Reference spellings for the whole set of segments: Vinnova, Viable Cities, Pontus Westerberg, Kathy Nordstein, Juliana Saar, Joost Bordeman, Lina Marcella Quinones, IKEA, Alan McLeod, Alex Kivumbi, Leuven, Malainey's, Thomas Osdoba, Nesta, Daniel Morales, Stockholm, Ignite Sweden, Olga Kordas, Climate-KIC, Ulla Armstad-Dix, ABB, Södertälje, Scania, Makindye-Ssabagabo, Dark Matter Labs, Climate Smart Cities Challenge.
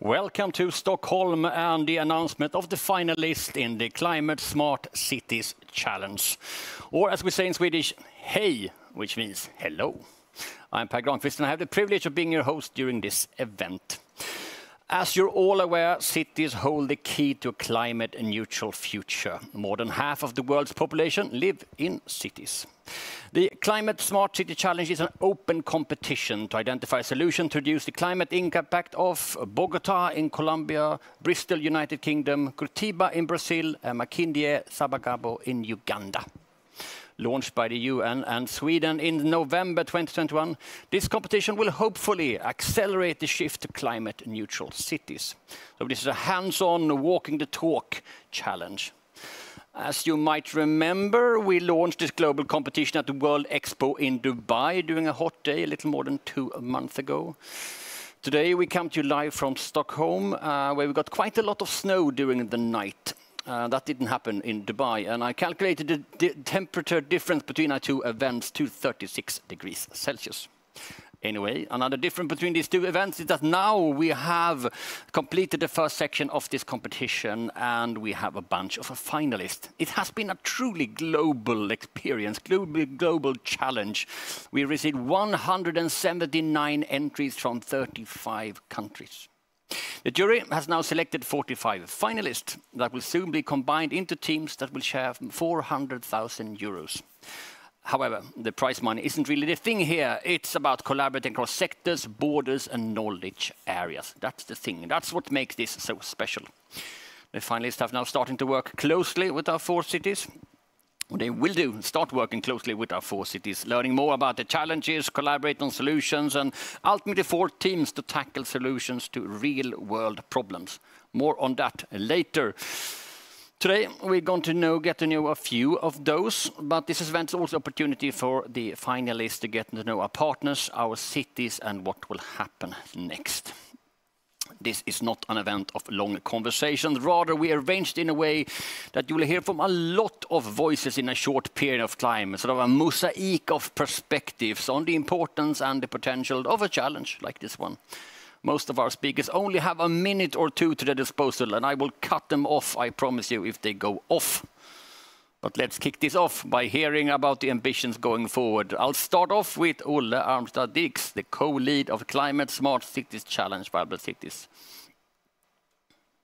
Welcome to Stockholm and the announcement of the final list in the Climate Smart Cities Challenge. Or as we say in Swedish, hej, which means hello. I'm Pär Granqvist and I have the privilege of being your host during this event. As you're all aware, cities hold the key to a climate-neutral future. More than half of the world's population live in cities. The Climate Smart City Challenge is an open competition to identify solutions to reduce the climate impact of Bogota in Colombia, Bristol, United Kingdom, Curitiba in Brazil, and Makindye-Ssabagabo in Uganda. Launched by the UN and Sweden in November 2021, this competition will hopefully accelerate the shift to climate-neutral cities. So this is a hands-on, walking-the-talk challenge. As you might remember, we launched this global competition at the World Expo in Dubai during a hot day a little more than 2 months ago. Today we come to you live from Stockholm, where we got quite a lot of snow during the night. That didn't happen in Dubai, and I calculated the temperature difference between our two events to 36 degrees Celsius. Anyway, another difference between these two events is that now we have completed the first section of this competition and we have a bunch of finalists. It has been a truly global experience, global challenge. We received 179 entries from 35 countries. The jury has now selected 45 finalists that will soon be combined into teams that will share €400,000. However, the prize money isn't really the thing here. It's about collaborating across sectors, borders and knowledge areas. That's the thing. That's what makes this so special. The finalists have now started to work closely with our four cities. They will start working closely with our four cities, learning more about the challenges, collaborate on solutions, and ultimately four teams to tackle solutions to real-world problems. More on that later. Today, we're going to get to know a few of those, but this event is also an opportunity for the finalists to get to know our partners, our cities, and what will happen next. This is not an event of long conversations. Rather, we arranged in a way that you will hear from a lot of voices in a short period of time, sort of a mosaic of perspectives on the importance and the potential of a challenge like this one. Most of our speakers only have a minute or two to their disposal, and I will cut them off, I promise you, if they go off. But let's kick this off by hearing about the ambitions going forward. I'll start off with Ulla Armstad-Dix, the co-lead of Climate Smart Cities Challenge, Viable Cities.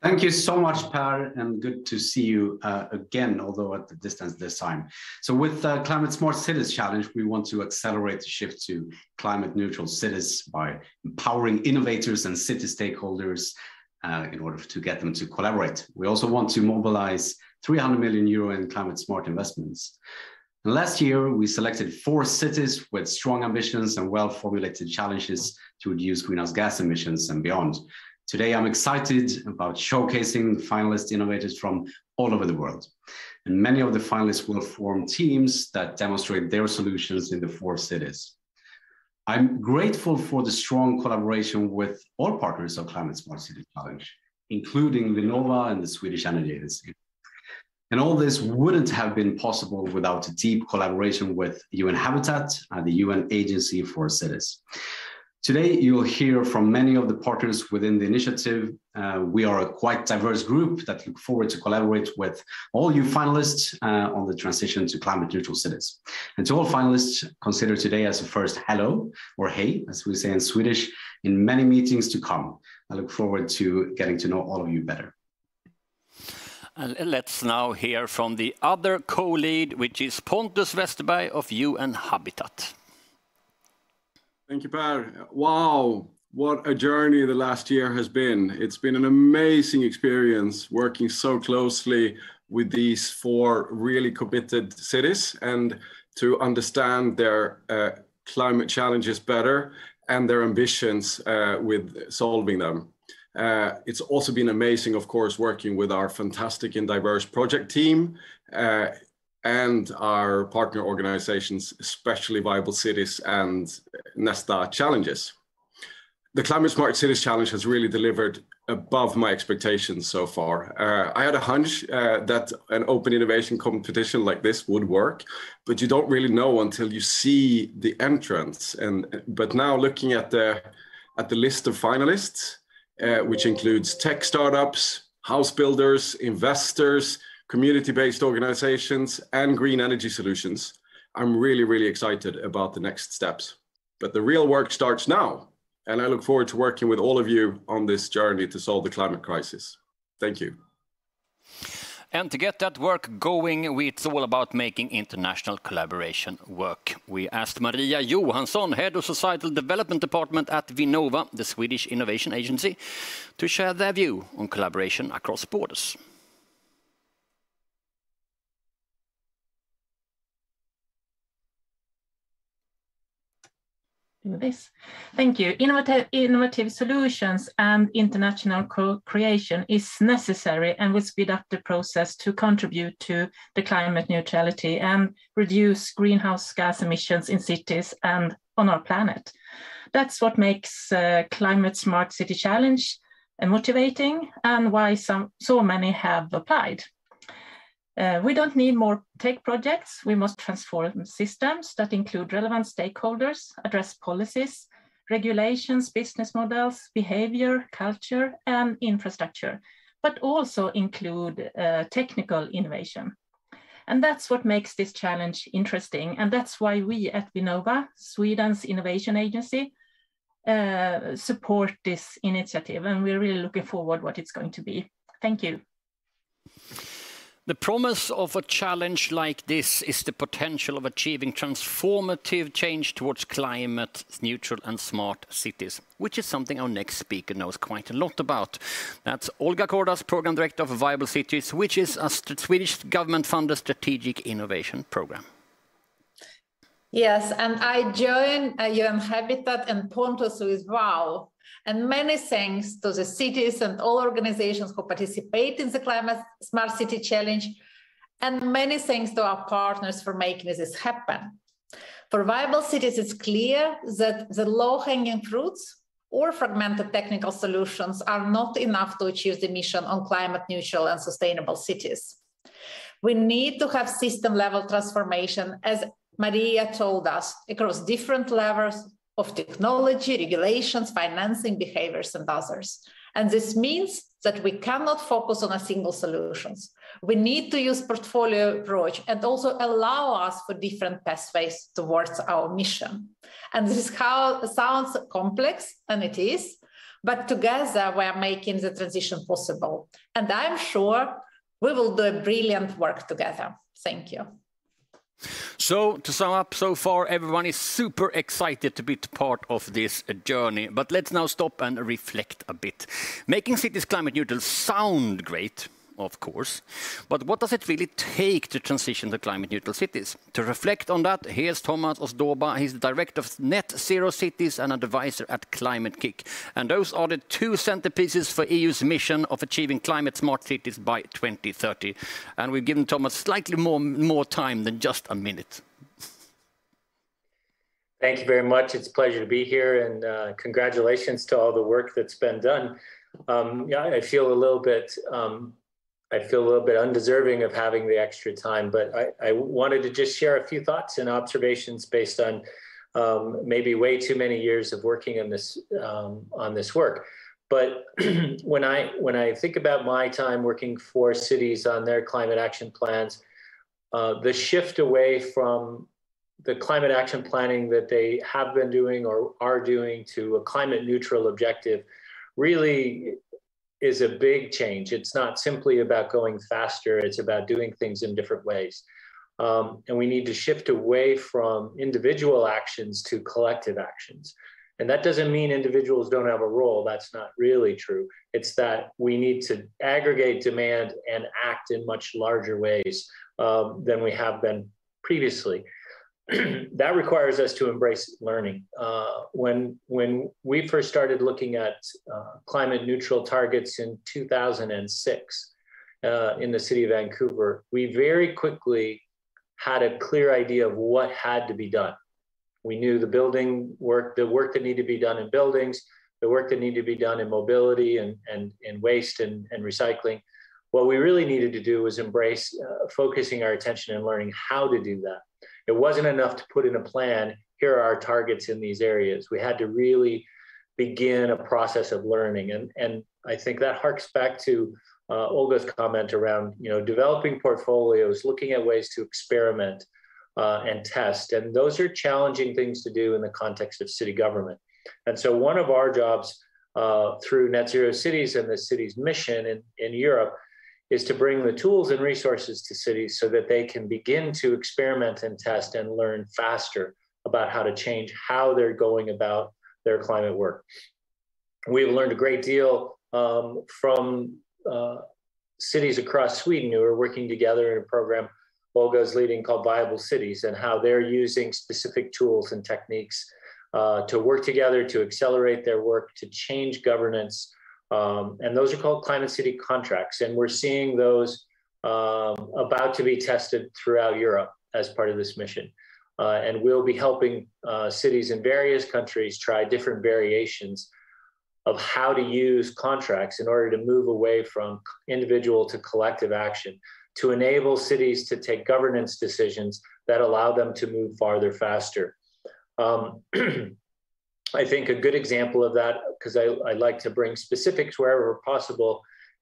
Thank you so much, Pär, and good to see you again, although at the distance this time. So with Climate Smart Cities Challenge, we want to accelerate the shift to climate-neutral cities by empowering innovators and city stakeholders in order to get them to collaborate. We also want to mobilize €300 million in climate-smart investments. And last year, we selected four cities with strong ambitions and well-formulated challenges to reduce greenhouse gas emissions and beyond. Today, I'm excited about showcasing finalist innovators from all over the world. And many of the finalists will form teams that demonstrate their solutions in the four cities. I'm grateful for the strong collaboration with all partners of Climate Smart City Challenge, including Vinnova and the Swedish Energy Agency. And all this wouldn't have been possible without a deep collaboration with UN Habitat and the UN Agency for Cities. Today, you'll hear from many of the partners within the initiative. We are a quite diverse group that look forward to collaborate with all you finalists on the transition to climate-neutral cities. And to all finalists, consider today as a first hello, or hej, as we say in Swedish, in many meetings to come. I look forward to getting to know all of you better. And let's now hear from the other co-lead, which is Pontus Westerberg of UN Habitat. Thank you, Pär. Wow, what a journey the last year has been. It's been an amazing experience working so closely with these four really committed cities and to understand their climate challenges better and their ambitions with solving them. It's also been amazing, of course, working with our fantastic and diverse project team and our partner organizations, especially Viable Cities and Nesta challenges. The Climate Smart Cities Challenge has really delivered above my expectations so far. I had a hunch that an open innovation competition like this would work, but you don't really know until you see the entrants. But now looking at the list of finalists, which includes tech startups, house builders, investors, community-based organizations, and green energy solutions. I'm really, really excited about the next steps. But the real work starts now, and I look forward to working with all of you on this journey to solve the climate crisis. Thank you. And to get that work going, it's all about making international collaboration work. We asked Maria Johansson, Head of Societal Development Department at Vinnova, the Swedish Innovation Agency, to share their view on collaboration across borders. Thank you. Innovative solutions and international co-creation is necessary and will speed up the process to contribute to the climate neutrality and reduce greenhouse gas emissions in cities and on our planet. That's what makes Climate Smart City Challenge motivating and why so many have applied. We don't need more tech projects. We must transform systems that include relevant stakeholders, address policies, regulations, business models, behavior, culture, and infrastructure, but also include technical innovation. And that's what makes this challenge interesting. And that's why we at Vinnova, Sweden's innovation agency, support this initiative. And we're really looking forward to what it's going to be. Thank you. The promise of a challenge like this is the potential of achieving transformative change towards climate neutral and smart cities, which is something our next speaker knows quite a lot about. That's Olga Kordas, Program Director of Viable Cities, which is a Swedish government-funded strategic innovation program. Yes, and I joined UN Habitat and Pontus with WOW. And many thanks to the cities and all organizations who participate in the Climate Smart City Challenge. And many thanks to our partners for making this happen. For Viable Cities, it's clear that the low-hanging fruits or fragmented technical solutions are not enough to achieve the mission on climate neutral and sustainable cities. We need to have system-level transformation, as Maria told us, across different levels of technology, regulations, financing, behaviors, and others. And this means that we cannot focus on a single solution. We need to use portfolio approach and also allow us for different pathways towards our mission. And this is how it sounds complex, and it is, but together we are making the transition possible. And I'm sure we will do a brilliant work together. Thank you. So, to sum up, so far everyone is super excited to be part of this journey. But let's now stop and reflect a bit. Making cities climate neutral sounds great, of course, but what does it really take to transition to climate neutral cities? To reflect on that, here's Thomas Osdoba. He's the director of Net Zero Cities and an advisor at Climate-KIC. And those are the two centerpieces for EU's mission of achieving climate smart cities by 2030. And we've given Thomas slightly more time than just a minute. Thank you very much. It's a pleasure to be here, and congratulations to all the work that's been done. Yeah, I feel a little bit undeserving of having the extra time, but I wanted to just share a few thoughts and observations based on maybe way too many years of working on this work. But when I think about my time working for cities on their climate action plans, the shift away from the climate action planning that they have been doing or are doing to a climate neutral objective really is a big change. It's not simply about going faster, it's about doing things in different ways. And we need to shift away from individual actions to collective actions. And that doesn't mean individuals don't have a role, that's not really true. It's that we need to aggregate demand and act in much larger ways than we have been previously. That requires us to embrace learning. When we first started looking at climate neutral targets in 2006 in the city of Vancouver, we very quickly had a clear idea of what had to be done. We knew the building work, the work that needed to be done in buildings, the work that needed to be done in mobility and waste and recycling. What we really needed to do was embrace focusing our attention and learning how to do that. It wasn't enough to put in a plan, here are our targets in these areas. We had to really begin a process of learning. And I think that harks back to Olga's comment around, you know, developing portfolios, looking at ways to experiment and test. And those are challenging things to do in the context of city government. And so one of our jobs through Net Zero Cities and the city's mission in Europe is to bring the tools and resources to cities so that they can begin to experiment and test and learn faster about how to change how they're going about their climate work. We've learned a great deal from cities across Sweden who are working together in a program Olga is leading called Viable Cities, and how they're using specific tools and techniques to work together, to accelerate their work, to change governance. And those are called climate city contracts. And we're seeing those about to be tested throughout Europe as part of this mission. And we'll be helping cities in various countries try different variations of how to use contracts in order to move away from individual to collective action, to enable cities to take governance decisions that allow them to move farther, faster. I think a good example of that, because I like to bring specifics wherever possible,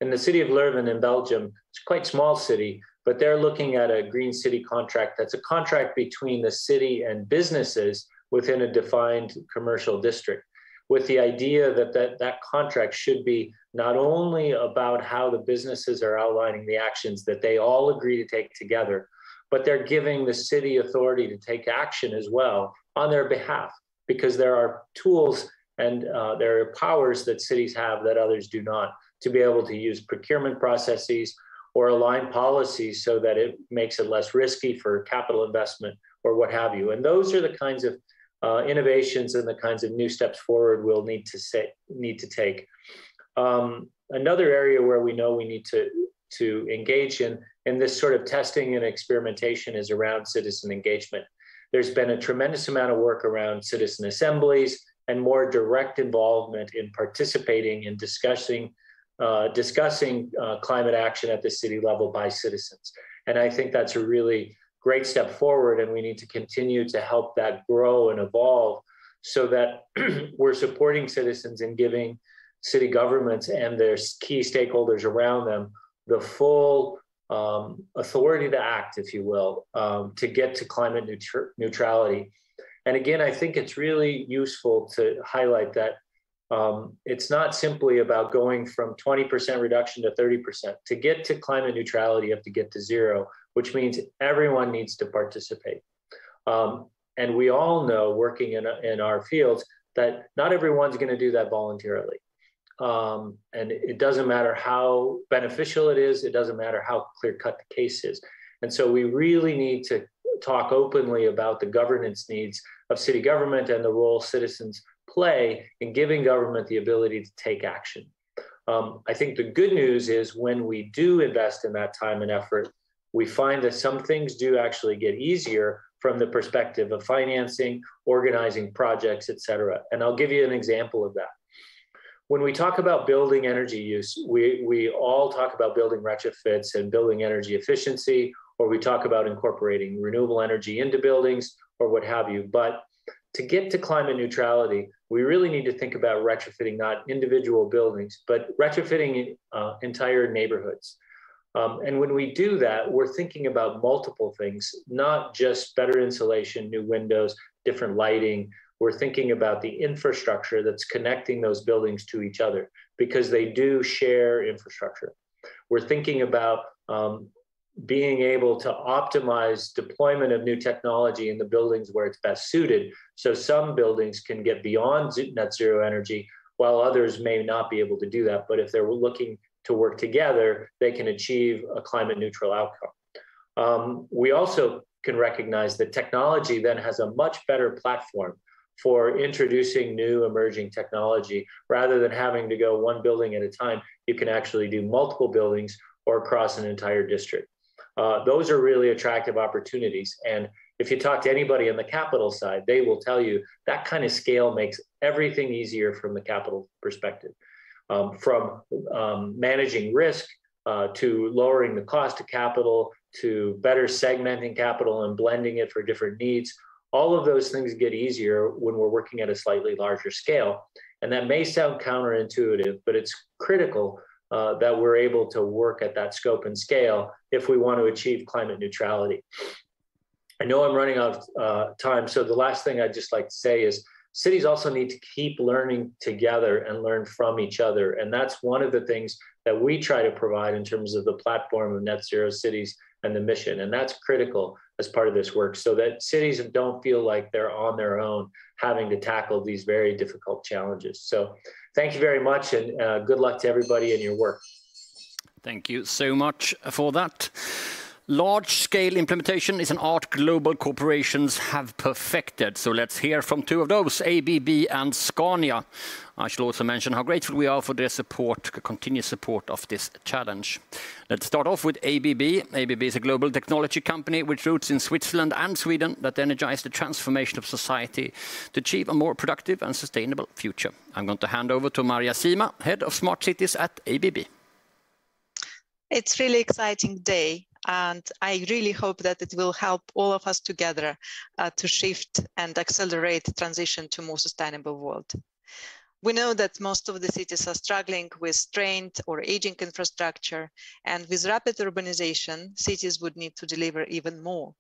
in the city of Leuven in Belgium, it's a quite small city, but they're looking at a green city contract that's a contract between the city and businesses within a defined commercial district, with the idea that that contract should be not only about how the businesses are outlining the actions that they all agree to take together, but they're giving the city authority to take action as well on their behalf, because there are tools and there are powers that cities have that others do not, to be able to use procurement processes or align policies so that it makes it less risky for capital investment or what have you. And those are the kinds of innovations and the kinds of new steps forward we'll need to take. Another area where we know we need to engage in this sort of testing and experimentation is around citizen engagement. There's been a tremendous amount of work around citizen assemblies and more direct involvement in participating in discussing climate action at the city level by citizens. And I think that's a really great step forward, and we need to continue to help that grow and evolve so that we're supporting citizens and giving city governments and their key stakeholders around them the full authority to act, if you will, to get to climate neutrality. And again, I think it's really useful to highlight that it's not simply about going from 20% reduction to 30%. To get to climate neutrality, you have to get to zero, which means everyone needs to participate. And we all know, working in our fields, that not everyone's going to do that voluntarily. And it doesn't matter how beneficial it is, it doesn't matter how clear-cut the case is. And so we really need to talk openly about the governance needs of city government and the role citizens play in giving government the ability to take action. I think the good news is when we do invest in that time and effort, we find that some things do actually get easier from the perspective of financing, organizing projects, et cetera. And I'll give you an example of that. When we talk about building energy use, we all talk about building retrofits and building energy efficiency, or we talk about incorporating renewable energy into buildings or what have you. But to get to climate neutrality, we really need to think about retrofitting not individual buildings, but retrofitting entire neighborhoods. And when we do that, we're thinking about multiple things, not just better insulation, new windows, different lighting. We're thinking about the infrastructure that's connecting those buildings to each other, because they do share infrastructure. We're thinking about being able to optimize deployment of new technology in the buildings where it's best suited. So some buildings can get beyond net zero energy, while others may not be able to do that. But if they're looking to work together, they can achieve a climate neutral outcome. We also can recognize that technology then has a much better platform for introducing new emerging technology. Rather than having to go one building at a time, you can actually do multiple buildings or across an entire district. Those are really attractive opportunities. And if you talk to anybody on the capital side, they will tell you that kind of scale makes everything easier from the capital perspective. From managing risk to lowering the cost of capital, to better segmenting capital and blending it for different needs, All of those things get easier when we're working at a slightly larger scale. And that may sound counterintuitive, but it's critical that we're able to work at that scope and scale if we want to achieve climate neutrality. I know I'm running out of time, so the last thing I'd just like to say is cities also need to keep learning together and learn from each other. And that's one of the things that we try to provide in terms of the platform of Net Zero Cities and the mission. And that's critical as part of this work so that cities don't feel like they're on their own having to tackle these very difficult challenges. So thank you very much, and good luck to everybody in your work. Thank you so much for that. Large-scale implementation is an art global corporations have perfected. So let's hear from two of those, ABB and Scania. I shall also mention how grateful we are for their support, continuous support of this challenge. Let's start off with ABB. ABB is a global technology company with roots in Switzerland and Sweden that energize the transformation of society to achieve a more productive and sustainable future. I'm going to hand over to Maria Sima, Head of Smart Cities at ABB. It's really exciting day. And I really hope that it will help all of us together to shift and accelerate the transition to a more sustainable world. We know that most of the cities are struggling with strained or aging infrastructure, and with rapid urbanization, cities would need to deliver even more.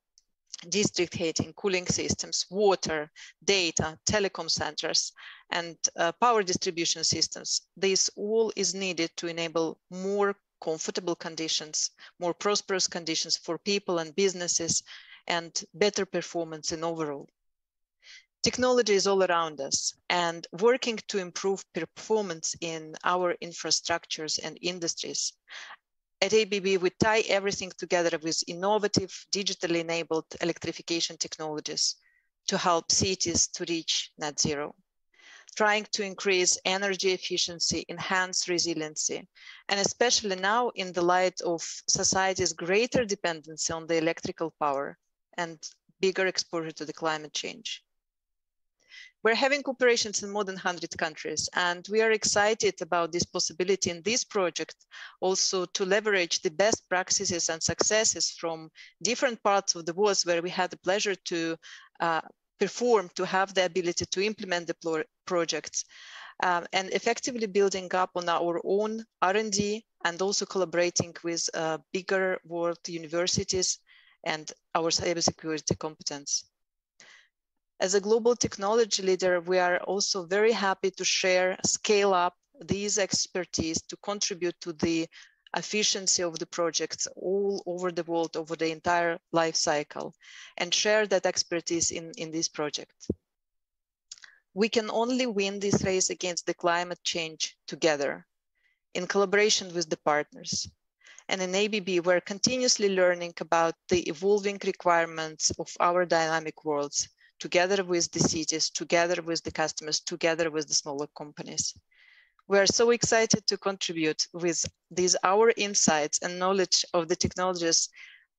District heating, cooling systems, water, data, telecom centers, and power distribution systems. This all is needed to enable more comfortable conditions, more prosperous conditions for people and businesses, and better performance in overall. Technology is all around us, and working to improve performance in our infrastructures and industries. At ABB, we tie everything together with innovative, digitally enabled electrification technologies to help cities to reach net zero, trying to increase energy efficiency, enhance resiliency, and especially now in the light of society's greater dependency on the electrical power and bigger exposure to the climate change. We're having operations in more than 100 countries, and we are excited about this possibility in this project also to leverage the best practices and successes from different parts of the world where we had the pleasure to perform, to have the ability to implement the projects, and effectively building up on our own R&D and also collaborating with bigger world universities and our cybersecurity competence. As a global technology leader, we are also very happy to share, scale up these expertise to contribute to the efficiency of the projects all over the world, over the entire life cycle, and share that expertise in this project. We can only win this race against the climate change together, in collaboration with the partners. And in ABB, we're continuously learning about the evolving requirements of our dynamic worlds, together with the cities, together with the customers, together with the smaller companies. We are so excited to contribute with these our insights and knowledge of the technologies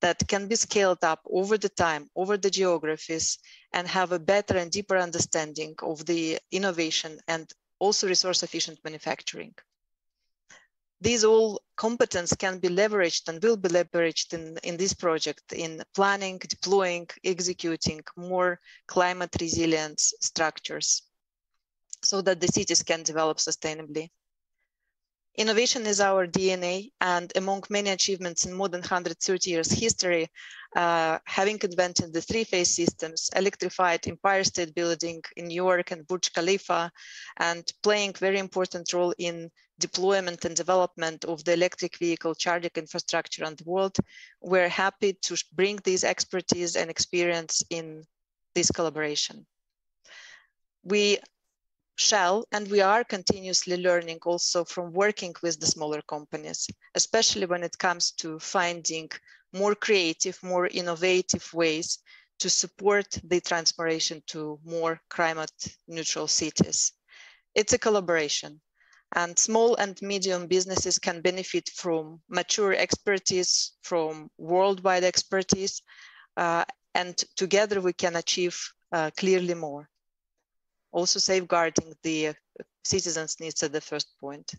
that can be scaled up over the time, over the geographies, and have a better and deeper understanding of the innovation and also resource efficient manufacturing. These all competence can be leveraged and will be leveraged in this project in planning, deploying, executing more climate resilient structures, so that the cities can develop sustainably. Innovation is our DNA, and among many achievements in more than 130 years history, having invented the three-phase systems, electrified Empire State Building in New York and Burj Khalifa, and playing a very important role in deployment and development of the electric vehicle charging infrastructure in the world, we're happy to bring these expertise and experience in this collaboration. We shall, and we are continuously learning also from working with the smaller companies, especially when it comes to finding more creative, more innovative ways to support the transformation to more climate neutral cities. It's a collaboration, and small and medium businesses can benefit from mature expertise, from worldwide expertise, and together we can achieve clearly more. Also safeguarding the citizens' needs at the first point.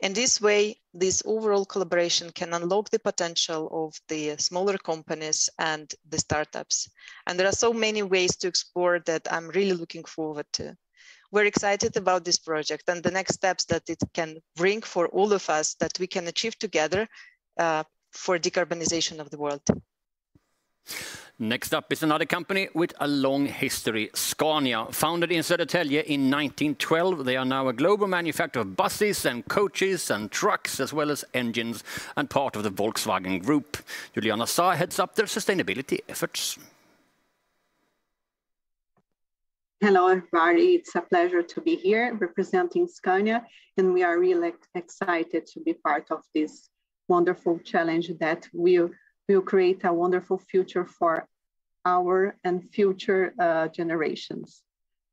In this way, this overall collaboration can unlock the potential of the smaller companies and the startups. And there are so many ways to explore that I'm really looking forward to. We're excited about this project and the next steps that it can bring for all of us that we can achieve together for decarbonization of the world. Next up is another company with a long history, Scania. Founded in Södertälje in 1912, they are now a global manufacturer of buses and coaches and trucks as well as engines and part of the Volkswagen Group. Juliana Saar heads up their sustainability efforts. Hello everybody, it's a pleasure to be here representing Scania, and we are really excited to be part of this wonderful challenge that will create a wonderful future for our and future generations.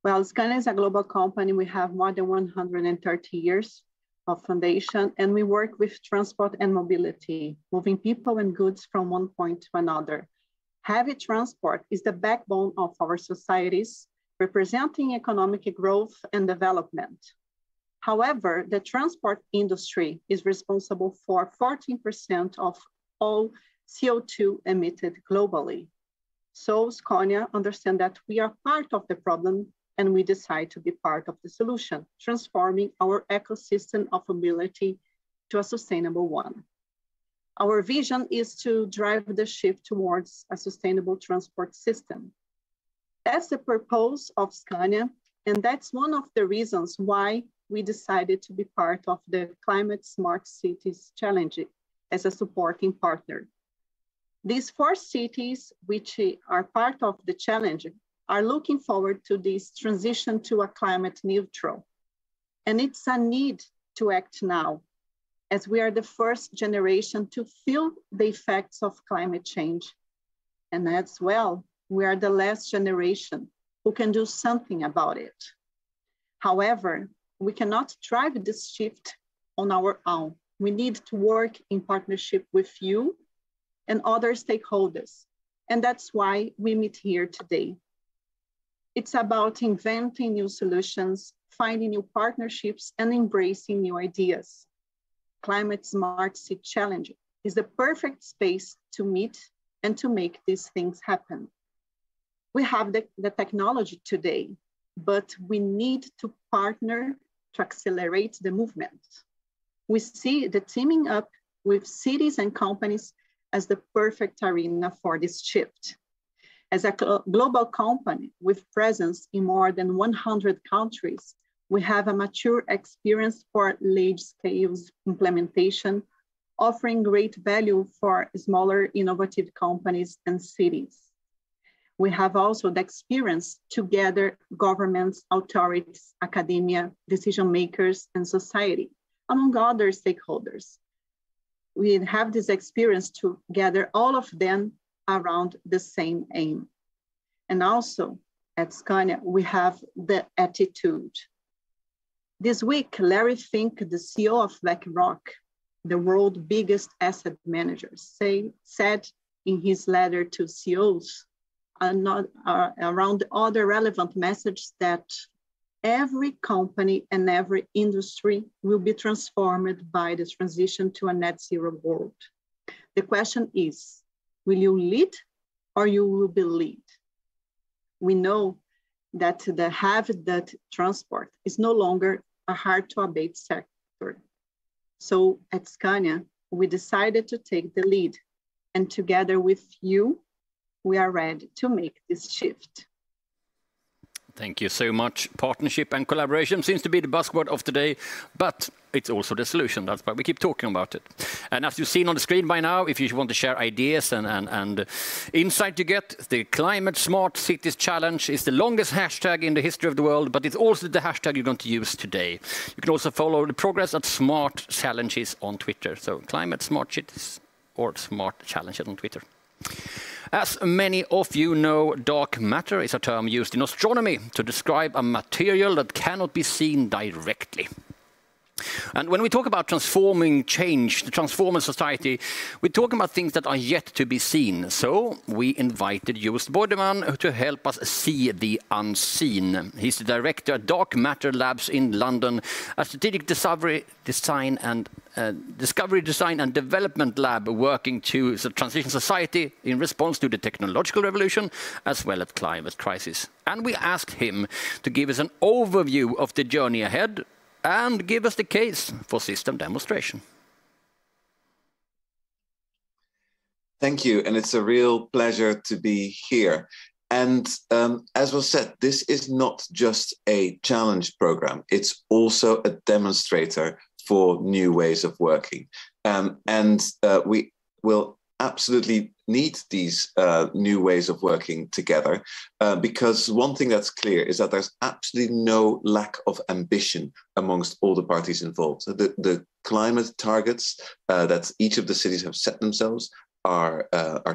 Well, Scania is a global company. We have more than 130 years of foundation, and we work with transport and mobility, moving people and goods from one point to another. Heavy transport is the backbone of our societies, representing economic growth and development. However, the transport industry is responsible for 14% of all CO2 emitted globally. So Scania understands that we are part of the problem and we decide to be part of the solution, transforming our ecosystem of mobility to a sustainable one. Our vision is to drive the shift towards a sustainable transport system. That's the purpose of Scania, and that's one of the reasons why we decided to be part of the Climate Smart Cities Challenge as a supporting partner. These four cities, which are part of the challenge, are looking forward to this transition to a climate neutral. And it's a need to act now, as we are the first generation to feel the effects of climate change. And as well, we are the last generation who can do something about it. However, we cannot drive this shift on our own. We need to work in partnership with you and other stakeholders. And that's why we meet here today. It's about inventing new solutions, finding new partnerships, and embracing new ideas. Climate Smart City Challenge is the perfect space to meet and to make these things happen. We have the technology today, but we need to partner to accelerate the movement. We see the teaming up with cities and companies as the perfect arena for this shift. As a global company with presence in more than 100 countries, we have a mature experience for large-scale implementation, offering great value for smaller innovative companies and cities. We have also the experience to gather governments, authorities, academia, decision makers, and society, among other stakeholders. We have this experience to gather all of them around the same aim. And also at Scania, we have the attitude. This week, Larry Fink, the CEO of BlackRock, the world's biggest asset manager, said in his letter to CEOs around other relevant messages that every company and every industry will be transformed by the transition to a net zero world. The question is, will you lead or you will be led? We know that the heavy transport is no longer a hard to abate sector. So at Scania, we decided to take the lead, and together with you, we are ready to make this shift. Thank you so much. Partnership and collaboration seems to be the buzzword of today, but it's also the solution. That's why we keep talking about it. And as you've seen on the screen by now, if you want to share ideas and insight you get, the Climate Smart Cities Challenge is the longest hashtag in the history of the world, but it's also the hashtag you're going to use today. You can also follow the progress at Smart Challenges on Twitter. So Climate Smart Cities or Smart Challenges on Twitter. As many of you know, dark matter is a term used in astronomy to describe a material that cannot be seen directly. And when we talk about transforming change, to transform a society, we're talking about things that are yet to be seen. So we invited Joost Bordeman to help us see the unseen. He's the director at Dark Matter Labs in London, a strategic discovery, design and development lab working to transition society in response to the technological revolution as well as climate crisis. And we asked him to give us an overview of the journey ahead and give us the case for system demonstration. Thank you, and it's a real pleasure to be here. And as was said, this is not just a challenge program, it's also a demonstrator for new ways of working. We will absolutely need these new ways of working together, because one thing that's clear is that there's absolutely no lack of ambition amongst all the parties involved. So the climate targets that each of the cities have set themselves are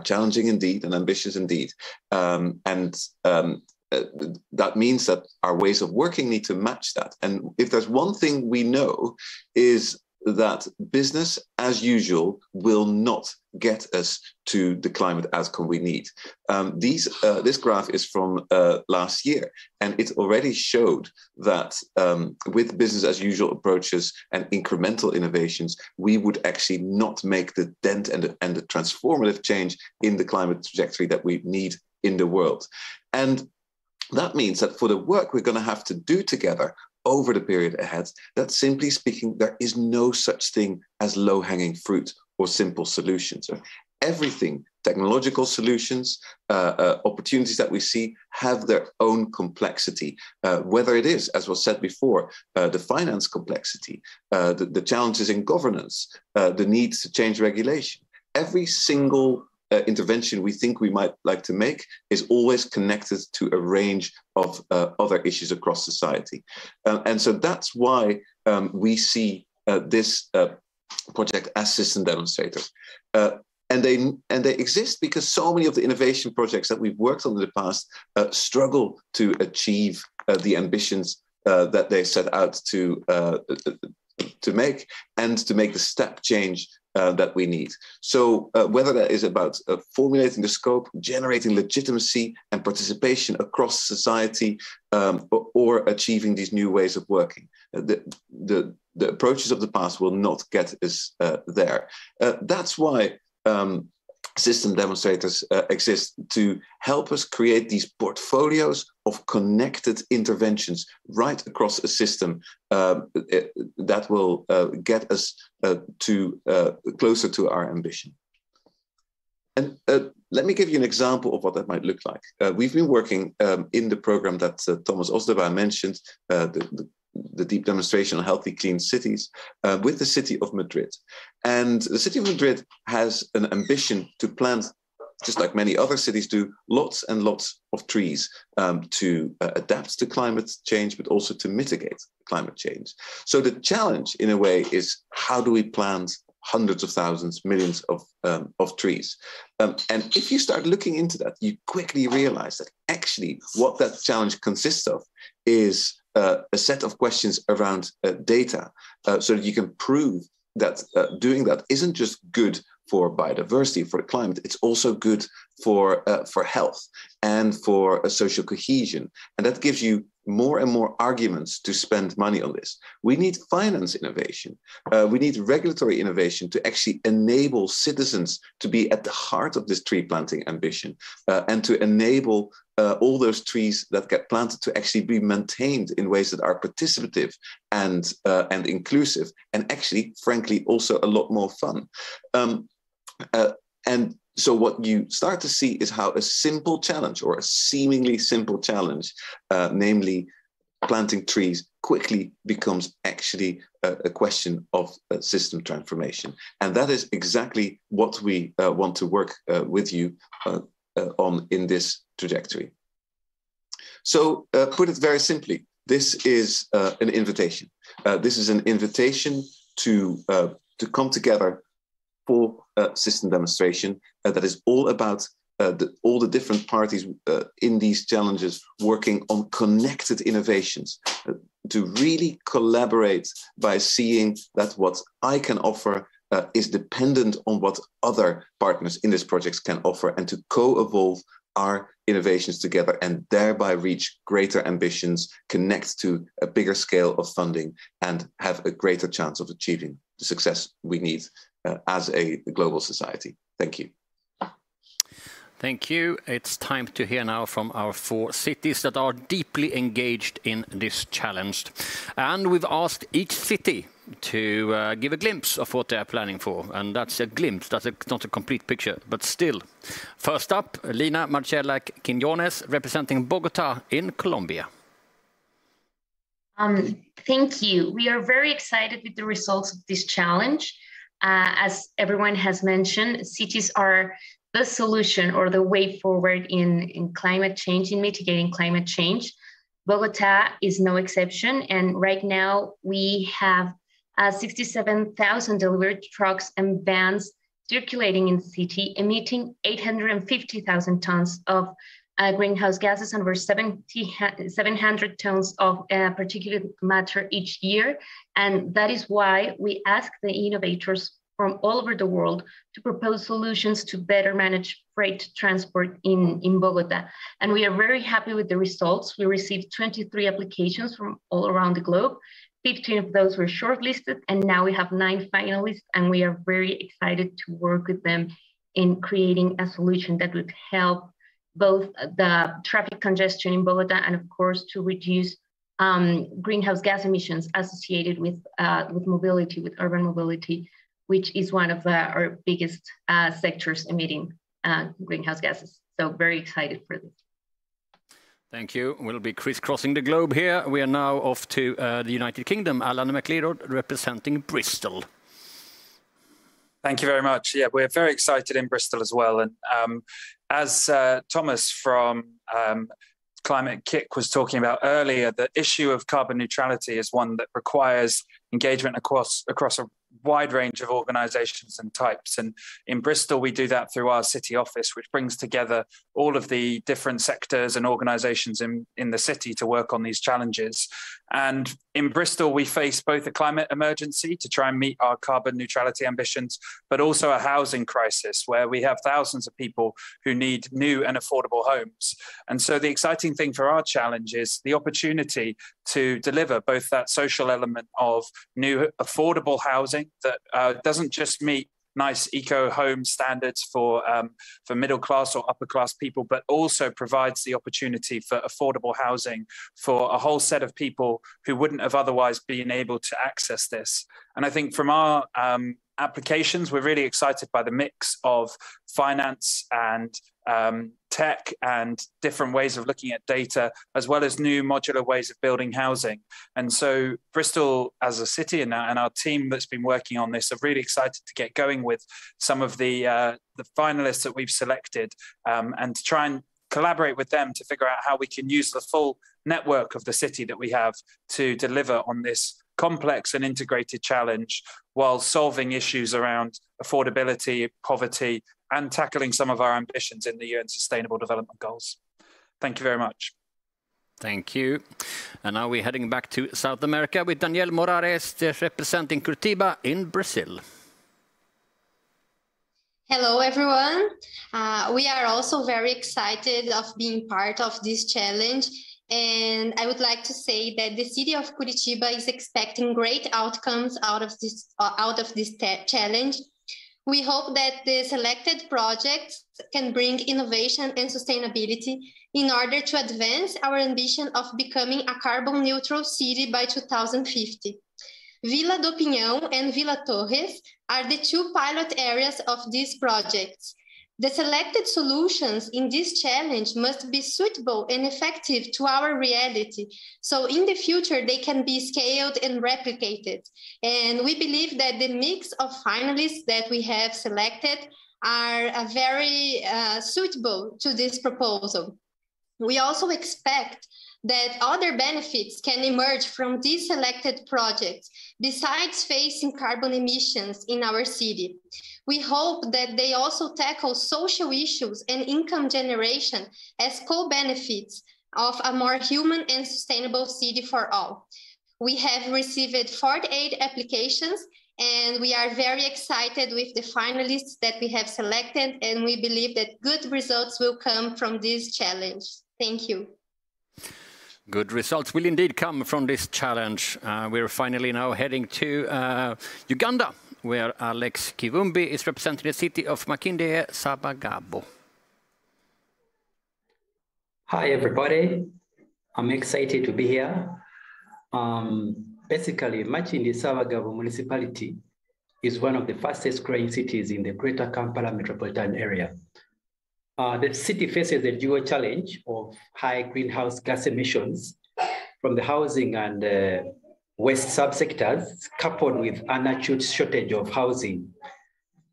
challenging indeed and ambitious indeed. That means that our ways of working need to match that. And if there's one thing we know is that business as usual will not get us to the climate outcome we need. This graph is from last year, and it already showed that with business as usual approaches and incremental innovations, we would actually not make the dent and the transformative change in the climate trajectory that we need in the world. And that means that for the work we're going to have to do together over the period ahead, that simply speaking, there is no such thing as low-hanging fruit or simple solutions. Everything, technological solutions, opportunities that we see have their own complexity, whether it is, as was said before, the finance complexity, the challenges in governance, the need to change regulation. Every single intervention we think we might like to make is always connected to a range of other issues across society. And so that's why we see this project as system demonstrators. And they exist because so many of the innovation projects that we've worked on in the past struggle to achieve the ambitions that they set out to make, and to make the step change that we need. So whether that is about formulating the scope, generating legitimacy and participation across society, or achieving these new ways of working, the approaches of the past will not get us there. That's why system demonstrators exist, to help us create these portfolios of connected interventions right across a system that will get us closer to our ambition. And let me give you an example of what that might look like. We've been working in the program that Thomas Osdoba mentioned, the deep demonstration on healthy, clean cities, with the city of Madrid. And the city of Madrid has an ambition to plant, just like many other cities do, lots and lots of trees to adapt to climate change, but also to mitigate climate change. So the challenge, in a way, is how do we plant hundreds of thousands, millions of trees? And if you start looking into that, you quickly realize that actually what that challenge consists of is a set of questions around data, so that you can prove that doing that isn't just good for biodiversity, for the climate, it's also good for health and for social cohesion. And that gives you more and more arguments to spend money on this. We need finance innovation. We need regulatory innovation to actually enable citizens to be at the heart of this tree planting ambition, and to enable all those trees that get planted to actually be maintained in ways that are participative and inclusive, and actually, frankly, also a lot more fun. So what you start to see is how a simple challenge, or a seemingly simple challenge, namely planting trees, quickly becomes actually a question of system transformation. And that is exactly what we want to work with you on in this trajectory. So put it very simply, this is an invitation. This is an invitation to come together for system demonstration that is all about all the different parties in these challenges working on connected innovations to really collaborate by seeing that what I can offer is dependent on what other partners in this project can offer, and to co-evolve our innovations together and thereby reach greater ambitions, connect to a bigger scale of funding, and have a greater chance of achieving the success we need as a global society. Thank you. Thank you. It's time to hear now from our four cities that are deeply engaged in this challenge. And we've asked each city to give a glimpse of what they are planning for. And that's a glimpse, that's not a complete picture, but still. First up, Lina Marcella Quinones, representing Bogota in Colombia. Thank you. We are very excited with the results of this challenge. As everyone has mentioned, cities are the solution or the way forward in climate change, in mitigating climate change. Bogota is no exception. And right now we have 67,000 delivery trucks and vans circulating in the city, emitting 850,000 tons of greenhouse gases and over 700 tons of particulate matter each year. And that is why we ask the innovators from all over the world to propose solutions to better manage freight transport in Bogota. And we are very happy with the results. We received 23 applications from all around the globe. 15 of those were shortlisted, and now we have 9 finalists, and we are very excited to work with them in creating a solution that would help both the traffic congestion in Bogota and, of course, to reduce greenhouse gas emissions associated with mobility, with urban mobility, which is one of our biggest sectors emitting greenhouse gases. So very excited for this. Thank you. We'll be crisscrossing the globe here. We are now off to the United Kingdom. Alan McLeod, representing Bristol. Thank you very much. Yeah, we're very excited in Bristol as well. And as Thomas from Climate-KIC was talking about earlier, the issue of carbon neutrality is one that requires engagement across a wide range of organizations and types. And in Bristol, we do that through our city office, which brings together all of the different sectors and organizations in the city to work on these challenges. And in Bristol, we face both a climate emergency to try and meet our carbon neutrality ambitions, but also a housing crisis where we have thousands of people who need new and affordable homes. And so the exciting thing for our challenge is the opportunity to deliver both that social element of new affordable housing that doesn't just meet nice eco home standards for middle class or upper class people, but also provides the opportunity for affordable housing for a whole set of people who wouldn't have otherwise been able to access this. And I think from our applications, we're really excited by the mix of finance and tech and different ways of looking at data, as well as new modular ways of building housing. And so Bristol as a city and our team that's been working on this are really excited to get going with some of the finalists that we've selected and to try and collaborate with them to figure out how we can use the full network of the city that we have to deliver on this complex and integrated challenge while solving issues around affordability, poverty, and tackling some of our ambitions in the UN Sustainable Development Goals. Thank you very much. Thank you. And now we're heading back to South America with Daniel Morales, representing Curitiba in Brazil. Hello, everyone. We are also very excited of being part of this challenge. And I would like to say that the city of Curitiba is expecting great outcomes out of this challenge. We hope that the selected projects can bring innovation and sustainability in order to advance our ambition of becoming a carbon neutral city by 2050. Vila do Pinhão and Vila Torres are the two pilot areas of these projects. The selected solutions in this challenge must be suitable and effective to our reality, so in the future they can be scaled and replicated. And we believe that the mix of finalists that we have selected are very suitable to this proposal. We also expect that other benefits can emerge from these selected projects, besides facing carbon emissions in our city. We hope that they also tackle social issues and income generation as co-benefits of a more human and sustainable city for all. We have received 48 applications, and we are very excited with the finalists that we have selected, and we believe that good results will come from this challenge. Thank you. Good results will indeed come from this challenge. We're finally now heading to Uganda, where Alex Kivumbi is representing the city of Makindye-Ssabagabo. Hi, everybody. I'm excited to be here. Basically, Makindye-Ssabagabo municipality is one of the fastest growing cities in the Greater Kampala metropolitan area. The city faces a dual challenge of high greenhouse gas emissions from the housing and waste subsectors, coupled with an acute shortage of housing.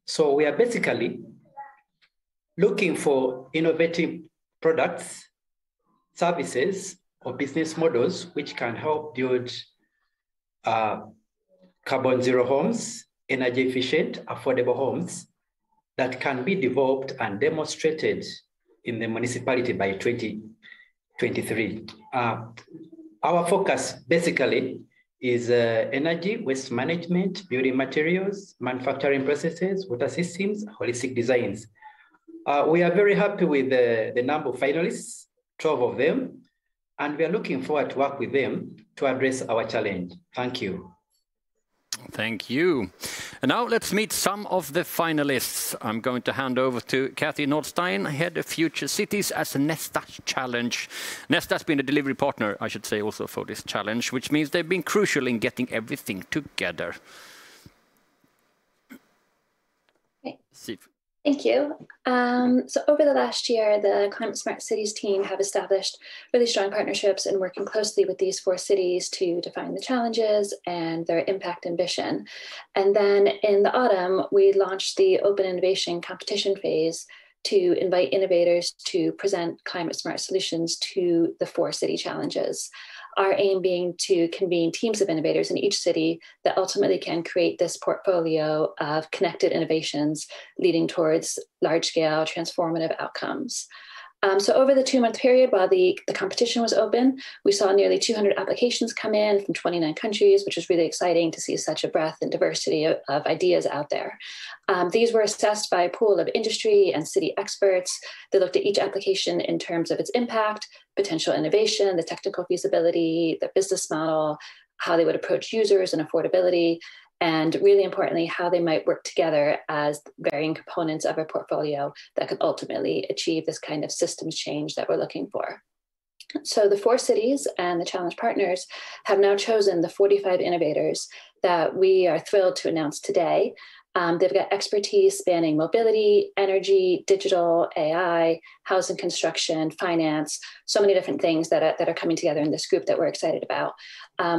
So we are basically looking for innovative products, services, or business models which can help build carbon zero homes, energy efficient, affordable homes that can be developed and demonstrated in the municipality by 2023. Our focus basically is energy, waste management, building materials, manufacturing processes, water systems, holistic designs. We are very happy with the number of finalists, 12 of them, and we are looking forward to work with them to address our challenge. Thank you. Thank you. And now let's meet some of the finalists. I'm going to hand over to Kathy Nordstein, head of Future Cities as Nesta Challenge. Nesta's been a delivery partner, I should say, also for this challenge, which means they've been crucial in getting everything together. Okay. Thank you. So over the last year, the Climate Smart Cities team have established really strong partnerships and working closely with these four cities to define the challenges and their impact ambition. And then in the autumn, we launched the Open Innovation Competition phase to invite innovators to present climate smart solutions to the four city challenges. Our aim being to convene teams of innovators in each city that ultimately can create this portfolio of connected innovations leading towards large-scale transformative outcomes. So over the 2-month period while the competition was open, we saw nearly 200 applications come in from 29 countries, which is really exciting to see such a breadth and diversity of ideas out there. These were assessed by a pool of industry and city experts that looked at each application in terms of its impact, potential innovation, the technical feasibility, the business model, how they would approach users and affordability, and really importantly, how they might work together as varying components of a portfolio that could ultimately achieve this kind of systems change that we're looking for. So the four cities and the challenge partners have now chosen the 45 innovators that we are thrilled to announce today. They've got expertise spanning mobility, energy, digital, AI, housing construction, finance, so many different things that are coming together in this group that we're excited about.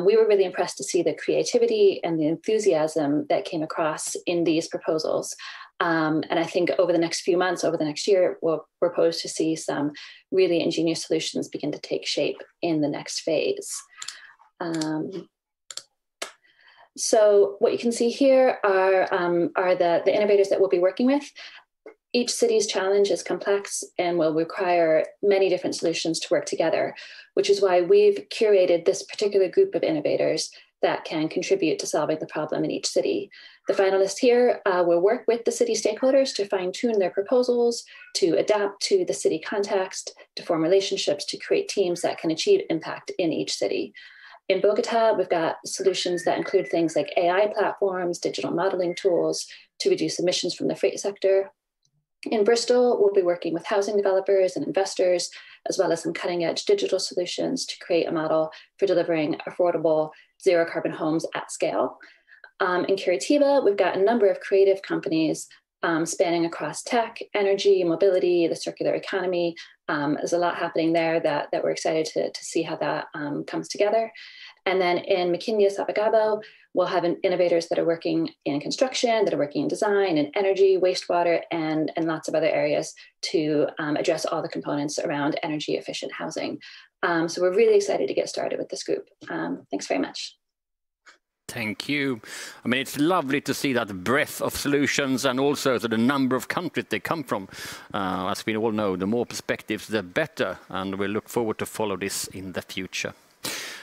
We were really impressed to see the creativity and the enthusiasm that came across in these proposals. And I think over the next few months, over the next year, we're poised to see some really ingenious solutions begin to take shape in the next phase. So what you can see here are the innovators that we'll be working with. Each city's challenge is complex and will require many different solutions to work together, which is why we've curated this particular group of innovators that can contribute to solving the problem in each city. The finalists here will work with the city stakeholders to fine-tune their proposals, to adapt to the city context, to form relationships, to create teams that can achieve impact in each city. In Bogota, we've got solutions that include things like AI platforms, digital modeling tools to reduce emissions from the freight sector. In Bristol, we'll be working with housing developers and investors, as well as some cutting-edge digital solutions to create a model for delivering affordable zero-carbon homes at scale. In Curitiba, we've got a number of creative companies spanning across tech, energy, mobility, the circular economy. There's a lot happening there that we're excited to see how that comes together. And then in Makindye-Ssabagabo, we'll have innovators that are working in construction, that are working in design, and energy, wastewater, and lots of other areas to address all the components around energy efficient housing. So we're really excited to get started with this group. Thanks very much. Thank you. I mean, it's lovely to see that breadth of solutions and also the number of countries they come from. As we all know, the more perspectives, the better. And we look forward to follow this in the future.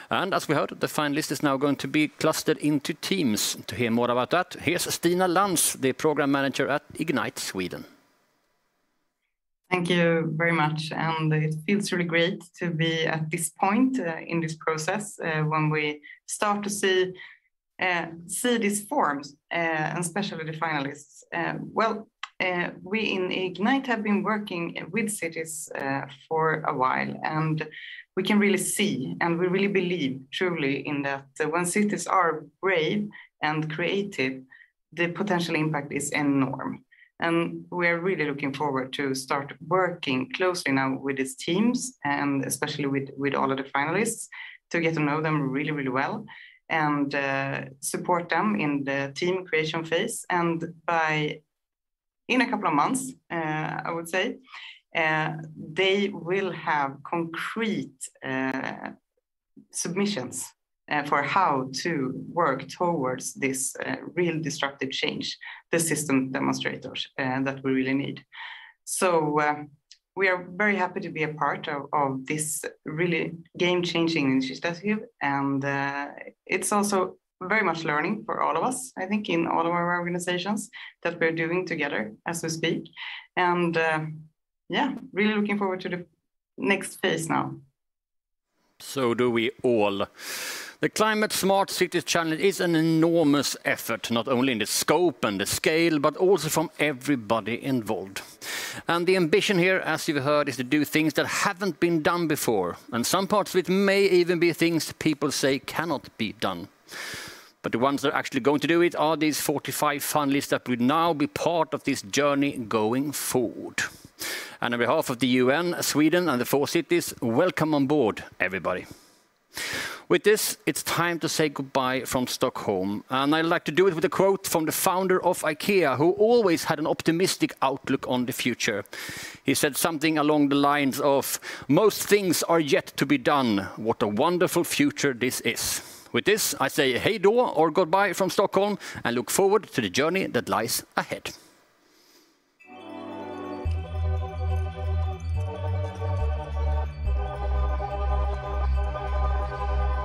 And as we heard, the finalist is now going to be clustered into teams. To hear more about that, here's Stina Lanz, the program manager at Ignite Sweden. Thank you very much, and it feels really great to be at this point in this process when we start to see these forms, and especially the finalists. We in Ignite have been working with cities for a while, and we can really see, and we really believe truly in that when cities are brave and creative, the potential impact is enormous. And we're really looking forward to start working closely now with these teams, and especially with all of the finalists, to get to know them really, really well, and support them in the team creation phase. And in a couple of months, I would say, they will have concrete submissions for how to work towards this real disruptive change, the system demonstrators that we really need. So we are very happy to be a part of this really game-changing initiative, and it's also very much learning for all of us, I think, in all of our organizations that we're doing together as we speak. And yeah, really looking forward to the next phase now. So do we all. The Climate Smart Cities Challenge is an enormous effort, not only in the scope and the scale, but also from everybody involved. And the ambition here, as you've heard, is to do things that haven't been done before. And some parts of it may even be things people say cannot be done. But the ones that are actually going to do it are these 45 finalists that will now be part of this journey going forward. And on behalf of the UN, Sweden and the 4 cities, welcome on board, everybody. With this, it's time to say goodbye from Stockholm. And I'd like to do it with a quote from the founder of IKEA, who always had an optimistic outlook on the future. He said something along the lines of, "Most things are yet to be done. What a wonderful future this is." With this, I say hej då or goodbye from Stockholm and look forward to the journey that lies ahead.